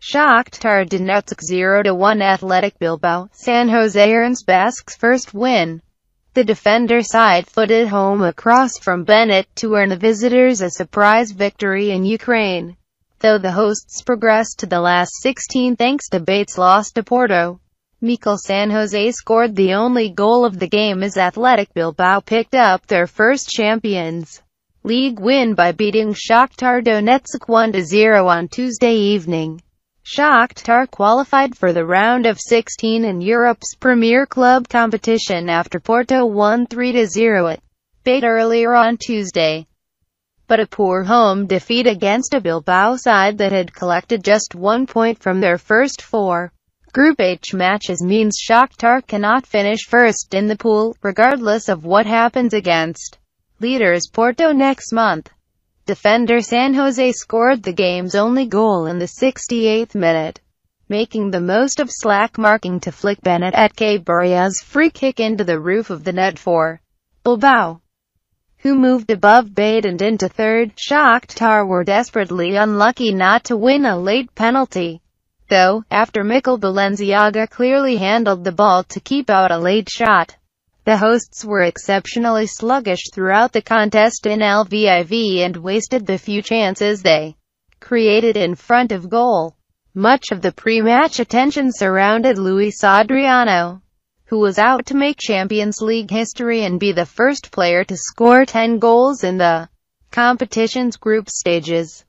Shakhtar Donetsk 0-1 Athletic Bilbao. San Jose earns Basque's first win. The defender side-footed home across from Bennett to earn the visitors a surprise victory in Ukraine, though the hosts progressed to the last 16 thanks to BATE's loss to Porto. Mikel San Jose scored the only goal of the game as Athletic Bilbao picked up their first Champions League win by beating Shakhtar Donetsk 1-0 on Tuesday evening. Shakhtar qualified for the round of 16 in Europe's premier club competition after Porto won 3-0 at BATE earlier on Tuesday, but a poor home defeat against a Bilbao side that had collected just 1 point from their first 4 Group H matches means Shakhtar cannot finish first in the pool, regardless of what happens against leaders Porto next month. Defender San Jose scored the game's only goal in the 68th minute, making the most of slack marking to flick Bennett at Cabrera's free kick into the roof of the net for Bilbao, who moved above BATE and into third. Shakhtar were desperately unlucky not to win a late penalty, though, after Mikel Balenziaga clearly handled the ball to keep out a late shot. The hosts were exceptionally sluggish throughout the contest in Lviv and wasted the few chances they created in front of goal. Much of the pre-match attention surrounded Luiz Adriano, who was out to make Champions League history and be the first player to score 10 goals in the competition's group stages.